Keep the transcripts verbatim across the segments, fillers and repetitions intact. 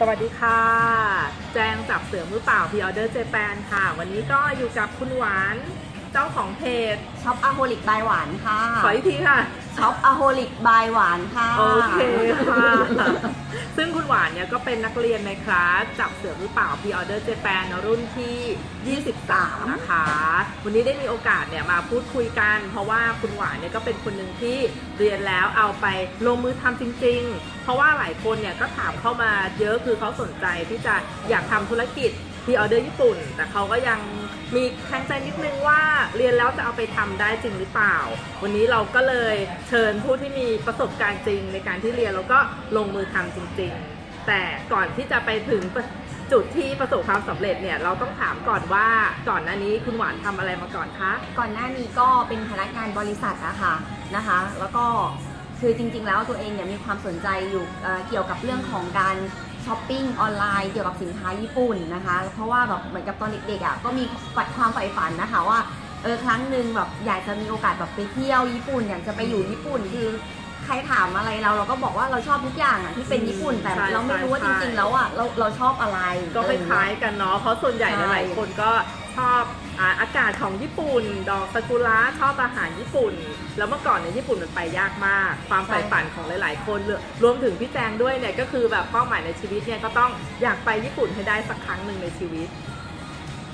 สวัสดีค่ะแจงจากเสือมือเปล่าพรีออเดอร์เจแปนค่ะวันนี้ก็อยู่กับคุณหวานเจ้าของเพจช็อปอะโฮลิกบายหวานค่ะขออีกทีค่ะช็อปอะโฮลิกบายหวานค่ะโอเคค่ะ ซึ่งคุณหวานเนี่ยก็เป็นนักเรียนในคลาสจับเสือมือเปล่าพรีออเดอร์เจแปนรุ่นที่ยี่สิบสามนะคะวันนี้ได้มีโอกาสเนี่ยมาพูดคุยกันเพราะว่าคุณหวานเนี่ยก็เป็นคนหนึ่งที่เรียนแล้วเอาไปลงมือทำจริงๆเพราะว่าหลายคนเนี่ยก็ถามเข้ามาเยอะคือเขาสนใจที่จะอยากทำธุรกิจพรีออเดอร์ญี่ปุ่นแต่เขาก็ยังมีแคลงใจนิดนึงว่าเรียนแล้วจะเอาไปทำได้จริงหรือเปล่าวันนี้เราก็เลยเชิญผู้ที่มีประสบการณ์จริงในการที่เรียนแล้วก็ลงมือทำจริงๆแต่ก่อนที่จะไปถึงจุดที่ประสบความสำเร็จเนี่ยเราต้องถามก่อนว่าก่อนหน้านี้คุณหวานทำอะไรมาก่อนคะก่อนหน้านี้ก็เป็นพนักงานบริษัทอะค่ะนะคะแล้วก็คือจริงๆแล้วตัวเองเนี่ยมีความสนใจอยู่เกี่ยวกับเรื่องของการช้อปปิ้งออนไลน์เกี่ยวกับสินค้าญี่ปุ่นนะคะเพราะว่าแบบเหมือนกับตอนเด็กๆอ่ะก็มีฝันความใฝ่ฝันนะคะว่าเออครั้งหนึ่งแบบอยากจะมีโอกาสแบบไปเที่ยวญี่ปุ่นอยากจะไปอยู่ญี่ปุ่นคือใครถามอะไรเราเราก็บอกว่าเราชอบทุกอย่างอ่ะที่เป็นญี่ปุ่นแต่เราไม่รู้ว่าจริงๆแล้วอ่ะเราเราชอบอะไรก็คล้ายกันเนาะเพราะส่วนใหญ่หลายคนก็ชอบอากาศของญี่ปุ่นดอกซากุระชอบอาหารญี่ปุ่นแล้วเมื่อก่อนในญี่ปุ่นมันไปยากมากความใฝ่ฝันของหลายๆคนรวมถึงพี่แจงด้วยเนี่ยก็คือแบบเป้าหมายในชีวิตเนี่ยก็ต้องอยากไปญี่ปุ่นให้ได้สักครั้งหนึ่งในชีวิต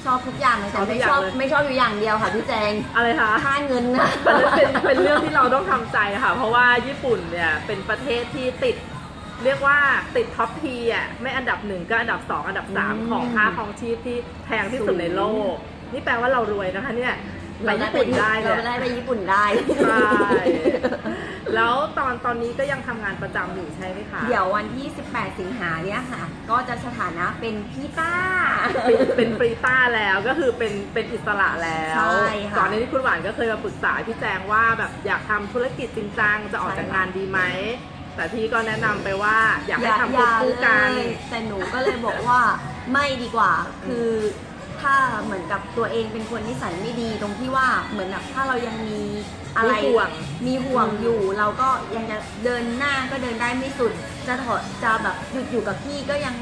ชอบทุกอย่างเลยแต่ไม่ชอบไม่ชอบอยู่อย่างเดียวค่ะพี่แจงอะไรคะค่าเงินนะเป็นเป็นเรื่องที่เราต้องทำใจค่ะเพราะว่าญี่ปุ่นเนี่ยเป็นประเทศที่ติดเรียกว่าติดท็อปทีอ่ะไม่อันดับหนึ่งก็อันดับสองอันดับสามของค่าครองชีพที่แพงที่สุดในโลกนี่แปลว่าเรารวยนะคะเนี่ยไปญี่ปุ่นได้เราได้ไปญี่ปุ่นได้ใช่แล้วตอนตอนนี้ก็ยังทำงานประจำอยู่ใช่ไหมคะเดี๋ยววันที่สิบแปดสิงหาเนี้ยค่ะก็จะสถานะเป็นพี่ต้าเป็นฟรีต้าแล้วก็คือเป็นเป็นอิสระแล้วก่อนหน้านี้คุณหวานก็เคยมาปรึกษาพี่แจงว่าแบบอยากทำธุรกิจจริงจังจะออกจากงานดีไหมแต่พี่ก็แนะนำไปว่าอยากให้ทำควบคู่กันแต่หนูก็เลยบอกว่าไม่ดีกว่าคือถ้าเหมือนกับตัวเองเป็นคนนิสัยไม่ดีตรงที่ว่าเหมือนแบบถ้าเรายังมีอะไรห่วงมีห่วงอยู่เราก็ยังจะเดินหน้าก็เดินได้ไม่สุดจะถอดจะแบบหยุดอยู่กับที่ก็ยัง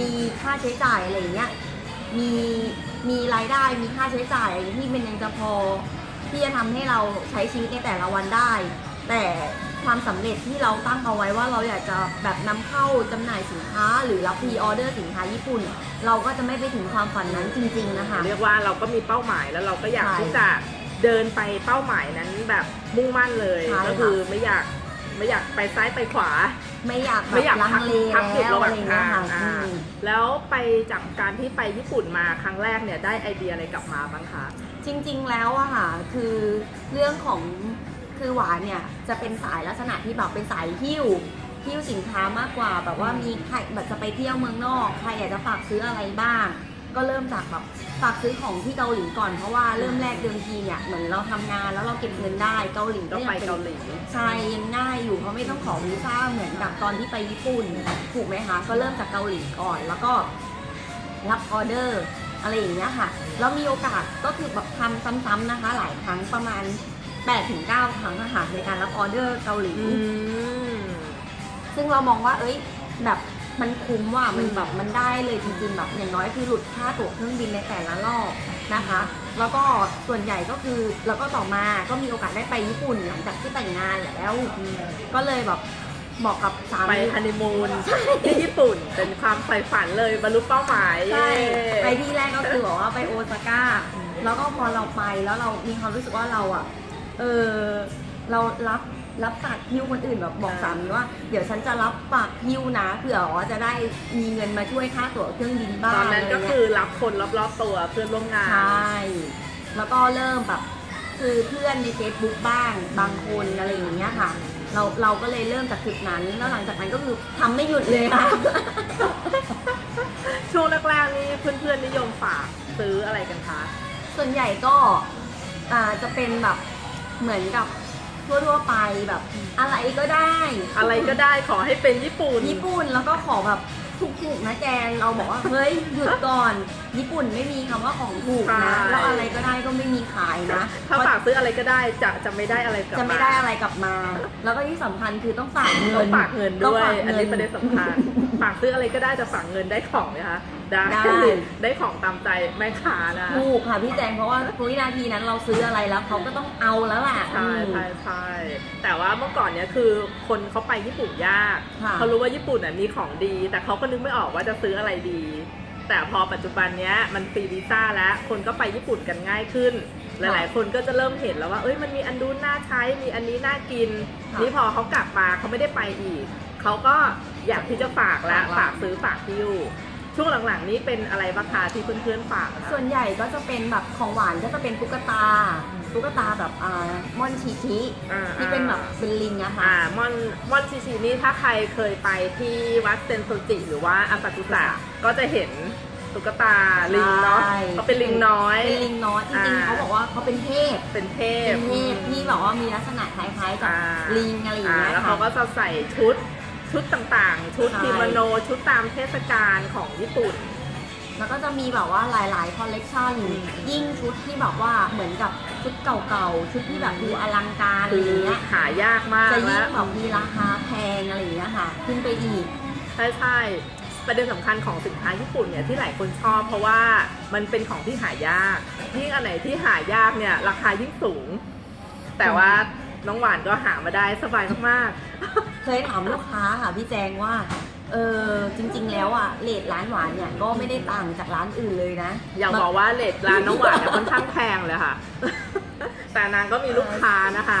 มีค่าใช้จ่ายอะไรเงี้ยมีมีรายได้มีค่าใช้จ่ายอะไรที่มันยังจะพอที่จะทำให้เราใช้ชีวิตในแต่ละวันได้แต่ความสำเร็จที่เราตั้งเอาไว้ว่าเราอยากจะแบบนำเข้าจำหน่ายสินค้าหรือรับพรีออเดอร์สินค้าญี่ปุ่นเราก็จะไม่ไปถึงความฝันนั้นจริงๆนะคะเรียกว่าเราก็มีเป้าหมายแล้วเราก็อยากที่จะเดินไปเป้าหมายนั้นแบบมุ่งมั่นเลยก็คือไม่อยากไม่อยากไปซ้ายไปขวาไม่อยากไม่อยากพักพักจุดระหว่างทางแล้วไปจากการที่ไปญี่ปุ่นมาครั้งแรกเนี่ยได้ไอเดียอะไรกลับมาบ้างคะจริงๆแล้วอะค่ะคือเรื่องของคือหวานเนี่ยจะเป็นสายลักษณะที่แบบเป็นสายหิ้วหิ้วสินค้ามากกว่าแบบว่ามีใครแบบจะไปเที่ยวเมืองนอกใครอยากจะฝากซื้ออะไรบ้างก็เริ่มจากแบบฝากซื้อของที่เกาหลีก่อนเพราะว่าเริ่มแรกเดิมทีเนี่ยเหมือนเราทำงานแล้วเราเก็บเงินได้เกาหลีก็ไปเกาหลีใช่ยังง่ายอยู่เพราะไม่ต้องขอวีซ่าเหมือนแบบตอนที่ไปญี่ปุ่นถูกไหมคะก็เริ่มจากเกาหลีก่อนแล้วก็รับออเดอร์อะไรอย่างเงี้ยค่ะแล้วมีโอกาสก็คือแบบทำซ้ำๆนะคะหลายครั้งประมาณแปดถึงเก้า ครั้งอาหารในการรับออเดอร์เกาหลีซึ่งเรามองว่าเอ้ยแบบมันคุ้มว่ามันแบบมันได้เลยจริงๆแบบอย่างน้อยคือหลุดค่าตั๋วเครื่องบินในแต่ละรอบนะคะแล้วก็ส่วนใหญ่ก็คือแล้วก็ต่อมาก็มีโอกาสได้ไปญี่ปุ่นหลังจากที่แต่งงานแล้วก็เลยแบบเหมาะกับสามีไปฮันนีมูนที่ญี่ปุ่นเป็นความใฝ่ฝันเลยบรรลุเป้าหมายใช่ไปที่แรกก็คือบอกว่าไปโอซาก้าแล้วก็พอเราไปแล้วเรามีความรู้สึกว่าเราอ่ะเออเรารับรับฝากฮิ้วคนอื่นแบบบอกสามีว่าเดี๋ยวฉันจะรับฝากฮิ้วนะเผื่อว่าจะได้มีเงินมาช่วยค่าตั๋วเครื่องบินบ้างตอนนั้นก็คือรับคนรอบๆตัวเพื่อนร่วมงานใช่แล้วก็เริ่มแบบคือเพื่อนใน เฟซบุ๊ก บ้างบางคนอะไรอย่างเงี้ยค่ะเราเราก็เลยเริ่มจากจุดนั้นแล้วหลังจากนั้นก็คือทำไม่หยุดเลยค่ะ ช่วงแรกๆนี่เพื่อนๆนิยมฝากซื้ออะไรกันคะส่วนใหญ่ก็อ่าจะเป็นแบบเหมือนกับทั่วๆไปแบบอะไรก็ได้อะไรก็ได้ขอให้เป็นญี่ปุ่นญี่ปุ่นแล้วก็ขอแบบ ถูกถูกนะแกเราบอกว่าเฮ้ยหยุดก่อนญี่ปุ่นไม่มีคำว่าของถูกนะแล้วอะไรก็ได้ก็ไม่มีขายนะถ้าฝากซื้ออะไรก็ได้จะจะไม่ได้อะไรกลับมาจะไม่ได้อะไรกลับมาแล้วก็ที่สำคัญคือต้องฝากเงินต้องฝากเงินด้วยอันนี้ประเด็นสำคัญฝากซื้ออะไรก็ได้จะฝากเงินได้ของไหมคะได้ได้ของตามใจแม่ค้านะถูกค่ะพี่แจงเพราะว่าวินาทีนั้นเราซื้ออะไรแล้วเขาก็ต้องเอาแล้วล่ะใช่ใช่ใช่แต่ว่าเมื่อก่อนเนี้ยคือคนเขาไปญี่ปุ่นยากเขารู้ว่าญี่ปุ่นมีของดีแต่เขาก็นึกไม่ออกว่าจะซื้ออะไรดีแต่พอปัจจุบันเนี้ยมันฟรีวีซ่าแล้วคนก็ไปญี่ปุ่นกันง่ายขึ้นหลายๆคนก็จะเริ่มเห็นแล้วว่าเอ้ยมันมีอันนู้นน่าใช้มีอันนี้น่ากินนี่พอเขากลับมาเขาไม่ได้ไปอีกเขาก็อยากที่จะฝากแล้วฝากซื้อฝากที่อยู่ช่วงหลังๆนี้เป็นอะไรบ้างคะที่เพื่อนๆฝากส่วนใหญ่ก็จะเป็นแบบของหวานก็จะเป็นตุ๊กตาตุ๊กตาแบบอ่าม่อนชิชิที่เป็นแบบเป็นลิงนะคะอ่าม่อนม่อนชิชินี่ถ้าใครเคยไปที่วัดเซนโซจิหรือว่าอาซากุสะก็จะเห็นตุ๊กตาลิงเนาะเขาเป็นลิงน้อยเป็นลิงน้อยจริงๆเขาบอกว่าเขาเป็นเทพเป็นเทพเป็นเทพที่บอกว่ามีลักษณะคล้ายๆกับลิงอะไรอย่างเงี้ยแล้วเขาก็จะใส่ชุดชุดต่างๆชุดกิโมโนชุดตามเทศกาลของญี่ปุ่นแล้วก็จะมีแบบว่าหลายๆคอลเลกชันยิ่งชุดที่แบบว่าเหมือนกับชุดเก่าๆชุดที่แบบดูอลังการอะไรเงี้ยหายากมากจะยิ่งแบบมีราคาแพงอะไรเงี้ยค่ะขึ้นไปอีกใช่ใช่ประเด็นสำคัญของสินค้าญี่ปุ่นเนี่ยที่หลายคนชอบเพราะว่ามันเป็นของที่หายากยิ่งอันไหนที่หายากเนี่ยราคายิ่งสูงแต่ว่าน้องหวานก็หามาได้สบายมากๆเคยถามลูกค้าค่ะพี่แจงว่าเออจริงๆแล้วอ่ะเรทร้านหวานเนี่ยก็ไม่ได้ต่างจากร้านอื่นเลยนะอย่าบอกว่าเรทร้านน้องหวานเนี่ยค่อนข้างแพงเลยค่ะแต่นางก็มีลูกค้านะคะ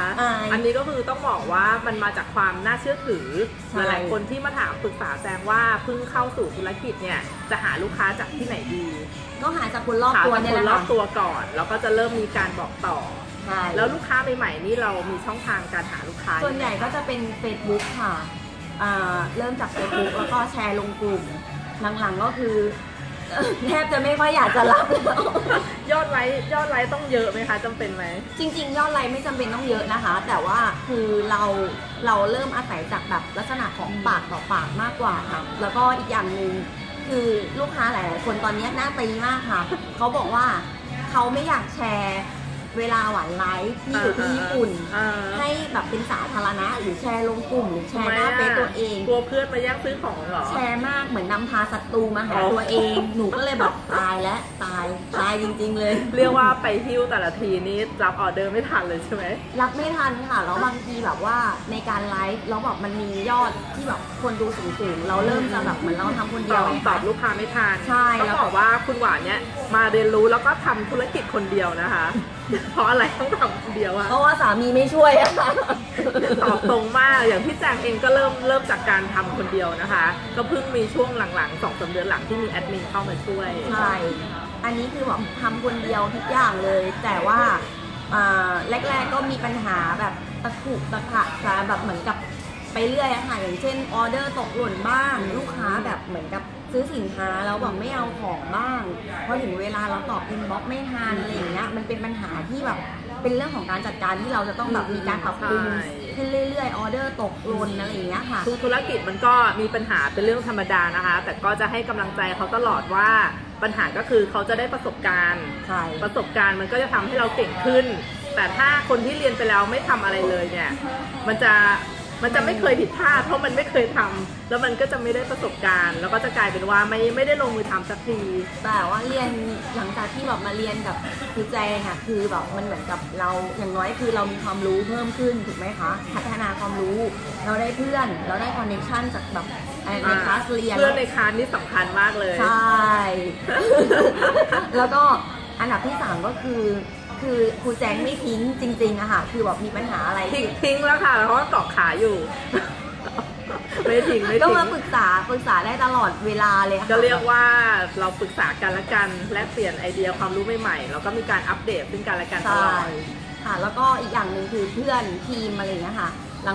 อันนี้ก็คือต้องบอกว่ามันมาจากความน่าเชื่อถือหลายๆคนที่มาถามปรึกษาแจงว่าเพิ่งเข้าสู่ธุรกิจเนี่ยจะหาลูกค้าจากที่ไหนดีก็หาจากคนรอบตัวเนี่ยคนรอบตัวก่อนแล้วก็จะเริ่มมีการบอกต่อแล้วลูกค้าใหม่ๆนี่เรามีช่องทางการหาลูกค้าส่วนใหญ่ก็จะเป็น Facebook ค่ะเริ่มจาก Facebook แล้วก็แชร์ลงกลุ่มหลังๆก็คือแทบจะไม่ค่อยอยากจะรับแล้วยอดไลค์ยอดไลค์ต้องเยอะไหมคะจำเป็นไหมจริงๆยอดไลค์ไม่จำเป็นต้องเยอะนะคะแต่ว่าคือเราเราเริ่มอาศัยจากแบบลักษณะของปากต่อปากมากกว่าค่ะแล้วก็อีกอย่างหนึ่งคือลูกค้าหลายๆคนตอนนี้น่าตีมากค่ะเขาบอกว่าเขาไม่อยากแชร์เวลาหวานไลฟ์ที่อยู่ที่ญี่ปุ่นให้แบบเป็นสาธารณะหรือแชร์ลงกลุ่มหรือแชร์หน้าเฟซตัวเองกลัวเพื่อนมาแย่งซื้อของเหรอแชร์มากเหมือนนำพาศัตรูมาหาตัวเองหนูก็เลยแบบตายและตายตายจริงๆเลยเรียกว่าไปฮิ้วแต่ละทีนี้รับออเดอร์ไม่ทันเลยใช่ไหมรับไม่ทันค่ะแล้วบางทีแบบว่าในการไลฟ์แล้วแบบมันมียอดที่แบบคนดูสูงๆเราเริ่มจะแบบเหมือนเราทำคนเดียวตอบลูกค้าไม่ทันใช่แล้วบอกว่าคุณหวานเนี่ยมาเรียนรู้แล้วก็ทำธุรกิจคนเดียวนะคะเพราะอะไรต้องทำคนเดียวอะเพราะว่าสามีไม่ช่วยอะตอบตรงมากอย่างพี่แจงเองก็เริ่มเริ่มจากการทำคนเดียวนะคะก็เพิ่งมีช่วงหลังๆสองสามเดือนหลังที่มีแอดมินเข้ามาช่วยใช่อันนี้คือแบบทำคนเดียวทุกอย่างเลยแต่ว่าแรกๆก็มีปัญหาแบบตะขุกตะขะแบบเหมือนกับไปเรื่อยอะค่ะอย่างเช่นออเดอร์ตกหล่นบ้างลูกค้าแบบเหมือนกับซื้อสินค้าแล้วแบบไม่เอาของบ้างเพราะถึงเวลาเราตอบอินบ็อกซ์ไม่ทันอะไรอย่างเงี้ยมันเป็นปัญหาที่แบบเป็นเรื่องของการจัดการที่เราจะต้องแบบมีการปรับปรุงขึ้นเรื่อยๆออเดอร์ตกหล่นอะไรอย่างเงี้ยค่ะธุรกิจมันก็มีปัญหาเป็นเรื่องธรรมดานะคะแต่ก็จะให้กำลังใจเขาตลอดว่าปัญหาก็คือเขาจะได้ประสบการณ์ประสบการณ์มันก็จะทำให้เราเก่งขึ้นแต่ถ้าคนที่เรียนไปแล้วไม่ทำอะไรเลยเนี่ยมันจะมันจะไม่เคยผิดพลาดเพราะมันไม่เคยทำแล้วมันก็จะไม่ได้ประสบการณ์แล้วก็จะกลายเป็นว่าไม่ไม่ได้ลงมือทำสักทีแต่ว่าเรียนหลังจากที่แบบมาเรียนกับพี่แจงอะคือแบบมันเหมือนกับเราอย่างน้อยคือเรามีความรู้เพิ่มขึ้นถูกไหมคะพัฒนาความรู้เราได้เพื่อนเราได้คอนเนคชั่นจากแบบในคลาสเรียนเพื่อนในคลาสนี่สำคัญมากเลยใช่แล้วก็อันดับที่สามก็คือคือครูแจงไม่ทิ้งจริงๆอะค่ะคือแบบมีปัญหาอะไรทิ้งทิ้งแล้วค่ะเพราะว่าเกาะขาอยู่ไม่ทิ้งไม่ทิ้งก็มาปรึกษาปรึกษาได้ตลอดเวลาเลยค่ะก็เรียกว่าเราปรึกษากันละกันและเปลี่ยนไอเดียความรู้ใหม่ๆแล้วก็มีการอัปเดตซึ่งกันและกันตลอดค่ะแล้วก็อีกอย่างหนึ่งคือเพื่อนทีมอะไรอย่างเงี้ยค่ะ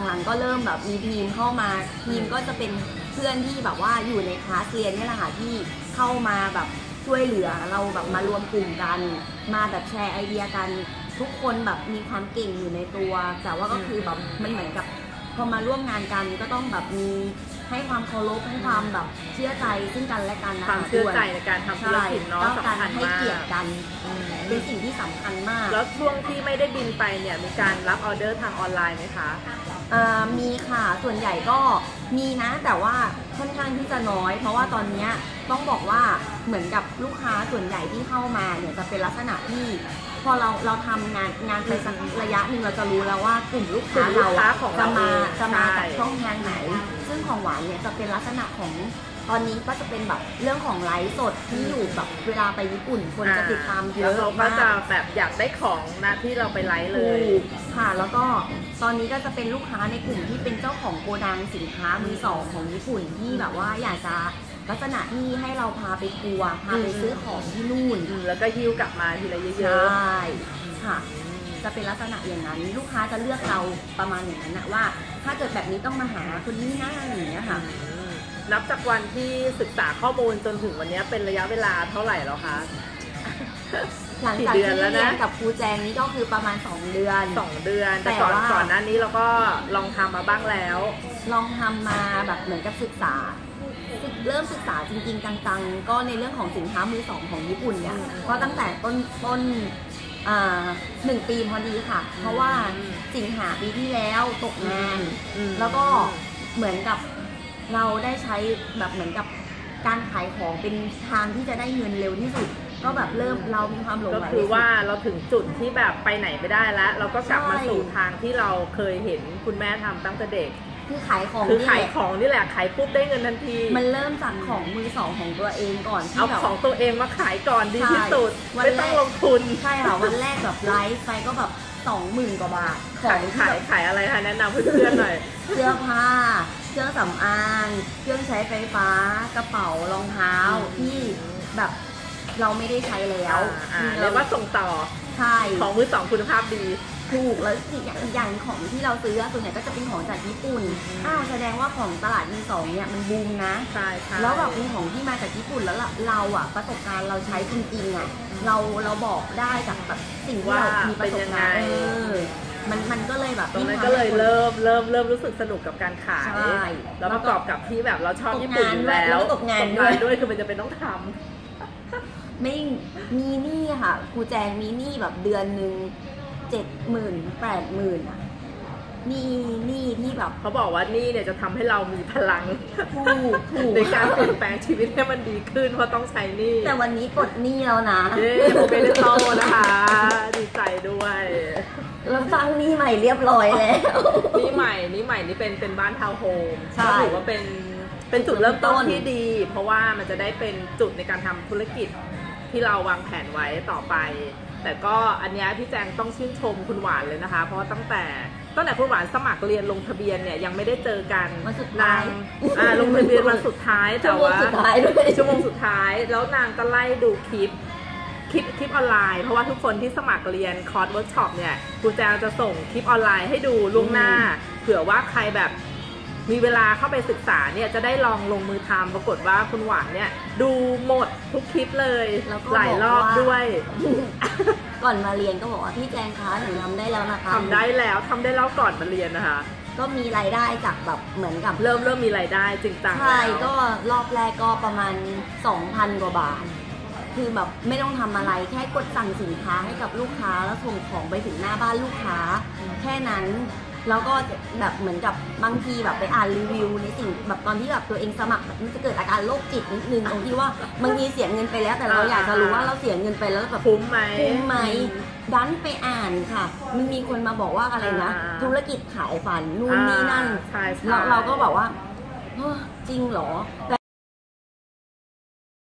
หลังๆก็เริ่มแบบมีทีมเข้ามาทีมก็จะเป็นเพื่อนที่แบบว่าอยู่ในคลาสเรียนนี่แหละค่ะที่เข้ามาแบบช่วยเหลือเราแบบมารวมกลุ่มกันมาแบบแชร์ไอเดียกันทุกคนแบบมีความเก่งอยู่ในตัวแต่ว่าก็คือแบบมันเหมือนกับพอมาร่วมงานกันก็ต้องแบบมี ให้ความเคารพให้ความแบบเชื่อใจซึ่งกันและกันนะความเชื่อใจในการทำธุรกิจเนาะสำคัญมากให้เกียรติกันเป็นสิ่งที่สำคัญมากแล้วช่วงที่ไม่ได้บินไปเนี่ยมีการรับออเดอร์ทางออนไลน์ไหมคะมีค่ะส่วนใหญ่ก็มีนะแต่ว่าค่อนข้างที่จะน้อยเพราะว่าตอนนี้ต้องบอกว่าเหมือนกับลูกค้าส่วนใหญ่ที่เข้ามาเนี่ยจะเป็นลักษณะที่พอเราเราทำงานงานไปสักระยะหนึ่งเราจะรู้แล้วว่ากลุ่มลูกค้าเราจะมาจะมาจากช่องทางไหนซึ่งของหวานเนี่ยจะเป็นลักษณะของตอนนี้ก็จะเป็นแบบเรื่องของไลฟ์สดที่อยู่แบบเวลาไปญี่ปุ่นคนจะติดตามเยอะมากแบบอยากได้ของนะที่เราไปไลฟ์เลยค่ะแล้วก็ตอนนี้ก็จะเป็นลูกค้าในกลุ่มที่เป็นเจ้าของโกดังสินค้ามือสองของญี่ปุ่นที่แบบว่าอยากจะลักษณะที่ให้เราพาไปทัวร์พาไปซื้อของที่นู่นแล้วก็ฮิ้วกลับมาทีละเยอะๆใช่ค่ะจะเป็นลักษณะอย่างนั้นลูกค้าจะเลือกเราประมาณอย่างนั้นนะว่าถ้าเกิดแบบนี้ต้องมาหาคนนี้นะอย่างเงี้ยค่ะนับจากวันที่ศึกษาข้อมูลจนถึงวันนี้เป็นระยะเวลาเท่าไหร่แล้วคะหลังจากที่เรียนกับครูแจงนี้ก็คือประมาณสองเดือนสองเดือนแต่ก่อนก่อนหน้านี้เราก็ลองทำมาบ้างแล้วลองทำมาแบบเหมือนกับศึกษาเริ่มศึกษาจริงๆจังๆก็ในเรื่องของสินค้ามือสองของญี่ปุ่นเนี่ยก็ตั้งแต่ต้นต้นหนึ่งปีพอดีค่ะเพราะว่าสิงหาปีที่แล้วตกงานแล้วก็เหมือนกับเราได้ใช้แบบเหมือนกับการขายของเป็นทางที่จะได้เงินเร็วที่สุดก็แบบเริ่มเรามีความหลงไหลก็คือว่าเราถึงจุดที่แบบไปไหนไม่ได้แล้วเราก็กลับมาสู่ทางที่เราเคยเห็นคุณแม่ทำตั้งแต่เด็กคือขายของคือขายของนี่แหละขายปุ๊บได้เงินทันทีมันเริ่มจากของมือสองของตัวเองก่อนเอาของตัวเองมาขายก่อนดีที่สุดไม่ต้องลงทุนใช่ค่ะวันแรกแบบไลฟ์ไปก็แบบสองหมื่นกว่าบาทของขายขายอะไรคะแนะนำเพื่อนๆหน่อยเสื้อผ้าเครื่องสำอางเครื่องใช้ไฟฟ้ากระเป๋ารองเท้าที่แบบเราไม่ได้ใช้แล้วเรียกว่าส่งต่อใช่ของมือสองคุณภาพดีถูกแล้วอีกอย่างของที่เราซื้อส่วนใหญ่ก็จะเป็นของจากญี่ปุ่นอ้าวแสดงว่าของตลาดมือสองเนี่ยมันบูมนะใช่แล้วแบบเป็นของที่มาจากญี่ปุ่นแล้วเราอ่ะประสบการณ์เราใช้จริงๆอ่ะเราเราบอกได้จากแบบสิ่งที่เรามีประสบการณ์มันมันก็เลยแบบตรงนั้นก็เลยเริ่มเริ่มเริ่มรู้สึกสนุกกับการขายแล้วประกอบกับที่แบบเราชอบญี่ปุ่นอยู่แล้วตกงานด้วยคือมันจะเป็นต้องทำไม่มีหนี้ค่ะครูแจงมีหนี้แบบเดือนหนึ่งเจ็ดหมื่นแปดหมื่นอ่ะนี่นี่นี่แบบเขาบอกว่านี่เนี่ยจะทำให้เรามีพลังในการเปลี่ยนแปลงชีวิตให้มันดีขึ้นเพราะต้องใช้นี่แต่วันนี้ปลดหนี้แล้วนะเย้ผมเป็นโตนะคะดีใจด้วยแล้วสร้างนี่ใหม่เรียบร้อยแล้วนี่ใหม่นี่ใหม่นี่เป็นเป็นบ้านทาวน์โฮมก็ถือว่าเป็นเป็นจุดเริ่มต้นที่ดีเพราะว่ามันจะได้เป็นจุดในการทำธุรกิจที่เราวางแผนไว้ต่อไปแต่ก็อันนี้พี่แจงต้องชื่นชมคุณหวานเลยนะคะเพราะตั้งแต่ตั้งแต่คุณหวานสมัครเรียนลงทะเบียนเนี่ยยังไม่ได้เจอกันวันสุดท้ายลงทะเบียนวันสุดท้ายแต่ว่าชั่วโมงสุดท้ายแล้วนางก็ไล่ดูคลิปคลิปคลิปออนไลน์เพราะว่าทุกคนที่สมัครเรียนคอร์สเวิร์กช็อปเนี่ยครูแจงจะส่งคลิปออนไลน์ให้ดูล่วงหน้าเผื่อว่าใครแบบมีเวลาเข้าไปศึกษาเนี่ยจะได้ลองลงมือทำปรากฏว่าคุณหวานเนี่ยดูหมดทุกคลิปเลยหลายรอบด้วยก่อนมาเรียนก็บอกว่าพี่แจงคะหนูทำได้แล้วนะคะทำได้แล้วทำได้แล้วก่อนมาเรียนนะคะก็มีรายได้จากแบบเหมือนกับเริ่มเริ่มมีรายได้จริงจังใช่ก็รอบแรกก็ประมาณ สองพัน กว่าบาทคือแบบไม่ต้องทำอะไรแค่กดสั่งสินค้าให้กับลูกค้าแล้วส่งของไปถึงหน้าบ้านลูกค้าแค่นั้นแล้วก็แบบเหมือนกับบางทีแบบไปอ่านรีวิวในสิ่งแบบตอนที่แบบตัวเองสมัครมันจะเกิดอาการโรคจิตนิดนึงตรงที่ว่าบางทีเสียเงินไปแล้วแต่เราอยากจะรู้ว่าเราเสียเงินไปแล้วแบบคุ้มไหมคุ้มไหมดันไปอ่านค่ะมันมีคนมาบอกว่าอะไรนะธุรกิจขายฝันนู่นนี่นั่นเราเราก็บอกว่าจริงเหรอ